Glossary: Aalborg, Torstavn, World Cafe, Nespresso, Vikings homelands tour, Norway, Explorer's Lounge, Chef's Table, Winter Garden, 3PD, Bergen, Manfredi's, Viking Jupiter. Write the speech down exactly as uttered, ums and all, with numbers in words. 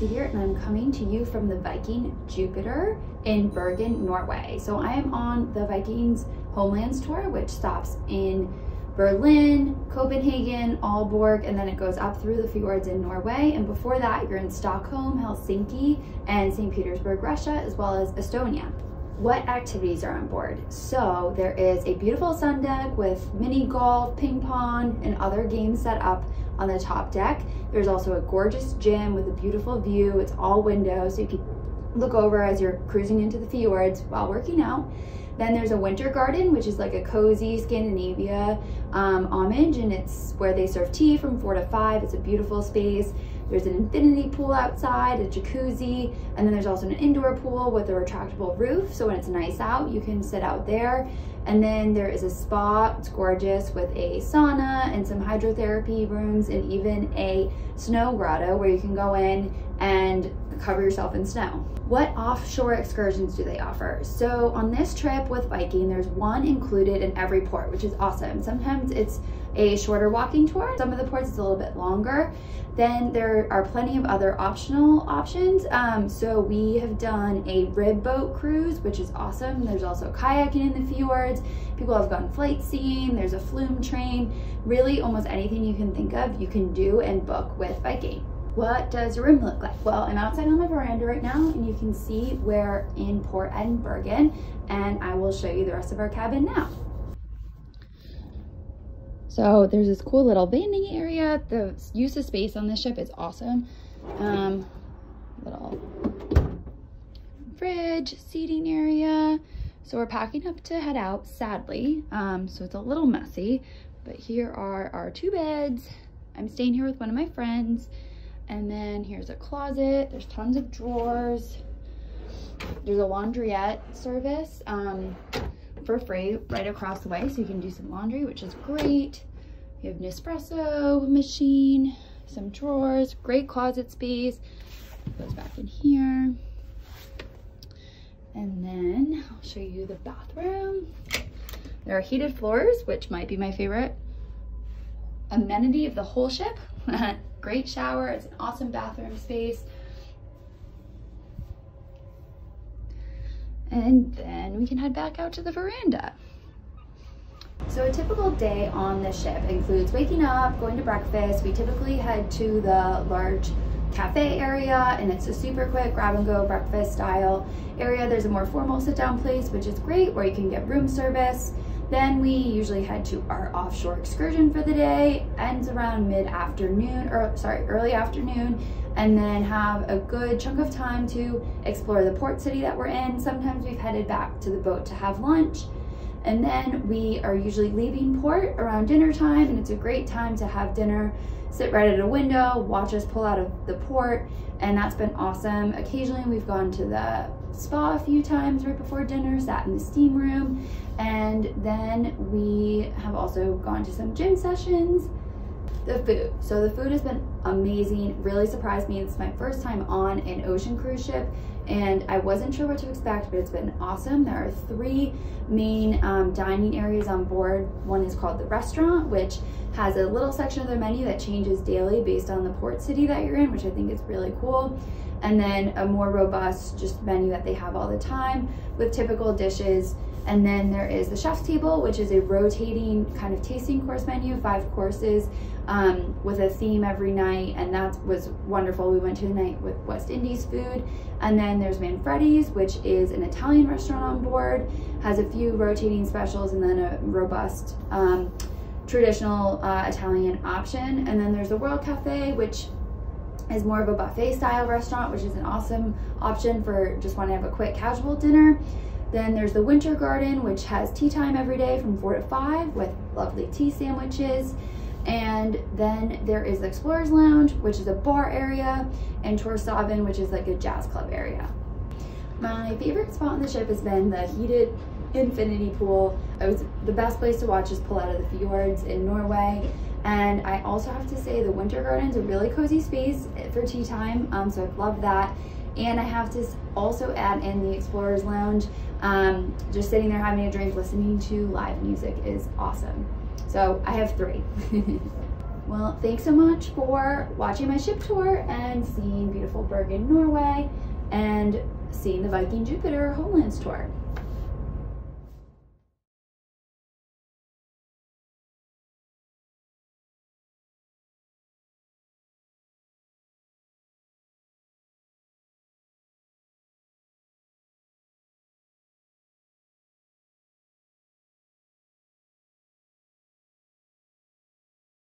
Cassie here, and I'm coming to you from the Viking Jupiter in Bergen, Norway. So I am on the Vikings Homelands tour, which stops in Berlin, Copenhagen, Aalborg, and then it goes up through the fjords in Norway. And before that, you're in Stockholm, Helsinki, and Saint Petersburg, Russia, as well as Estonia. What activities are on board? So there is a beautiful sun deck with mini golf, ping pong, and other games set up on the top deck. There's also a gorgeous gym with a beautiful view. It's all windows, so you can look over as you're cruising into the fjords while working out. Then there's a Winter Garden, which is like a cozy Scandinavia um, homage, and it's where they serve tea from four to five. It's a beautiful space. There's an infinity pool outside, a jacuzzi, and then there's also an indoor pool with a retractable roof. So when it's nice out, you can sit out there. And then there is a spa, it's gorgeous, with a sauna and some hydrotherapy rooms and even a snow grotto where you can go in and cover yourself in snow. What offshore excursions do they offer? So on this trip with Viking, there's one included in every port, which is awesome. Sometimes it's a shorter walking tour. Some of the ports is a little bit longer. Then there are plenty of other optional options. Um, so we have done a rib boat cruise, which is awesome. There's also kayaking in the fjords. People have gone flight seeing. There's a flume train. Really almost anything you can think of, you can do and book with Viking. What does your room look like? Well, I'm outside on my veranda right now, and you can see we're in Port Bergen, and I will show you the rest of our cabin now. So there's this cool little banding area. The use of space on this ship is awesome. Um, little fridge, seating area. So we're packing up to head out, sadly. Um, so it's a little messy, but here are our two beds. I'm staying here with one of my friends. And then here's a closet. There's tons of drawers. There's a laundrette service um, for free right across the way, so you can do some laundry, which is great. You have Nespresso machine, some drawers, great closet space. Goes back in here. And then I'll show you the bathroom. There are heated floors, which might be my favorite amenity of the whole ship. Great shower, it's an awesome bathroom space. And then we can head back out to the veranda. So a typical day on the ship includes waking up, going to breakfast. We typically head to the large cafe area, and it's a super quick grab and go breakfast style area. There's a more formal sit down place, which is great, where you can get room service. Then we usually head to our offshore excursion for the day, ends around mid-afternoon, or sorry, early afternoon, and then have a good chunk of time to explore the port city that we're in. Sometimes we've headed back to the boat to have lunch, and then we are usually leaving port around dinner time, and it's a great time to have dinner, sit right at a window, watch us pull out of the port, and that's been awesome. Occasionally we've gone to the spa a few times right before dinner, sat in the steam room, and then we have also gone to some gym sessions. The food. So the food has been amazing, really surprised me. It's my first time on an ocean cruise ship, and I wasn't sure what to expect, but it's been awesome. There are three main um, dining areas on board. One is called the restaurant, which has a little section of their menu that changes daily based on the port city that you're in, which I think is really cool. And then a more robust just menu that they have all the time with typical dishes. And then there is the Chef's Table, which is a rotating kind of tasting course menu, five courses um, with a theme every night. And that was wonderful. We went to the night with West Indies food. And then there's Manfredi's, which is an Italian restaurant on board, has a few rotating specials and then a robust um, traditional uh, Italian option. And then there's the World Cafe, which is more of a buffet style restaurant, which is an awesome option for just want to have a quick casual dinner. Then there's the Winter Garden, which has tea time every day from four to five with lovely tea sandwiches. And then there is the Explorer's Lounge, which is a bar area, and Torstavn, which is like a jazz club area. My favorite spot on the ship has been the heated infinity pool. It was the best place to watch us pull out of the fjords in Norway. And I also have to say the Winter Garden's a really cozy space for tea time, um, so I've loved that. And I have to also add in the Explorer's Lounge. Um, just sitting there having a drink, listening to live music is awesome. So I have three. Well, thanks so much for watching my ship tour and seeing beautiful Bergen, Norway, and seeing the Viking Jupiter Homelands tour.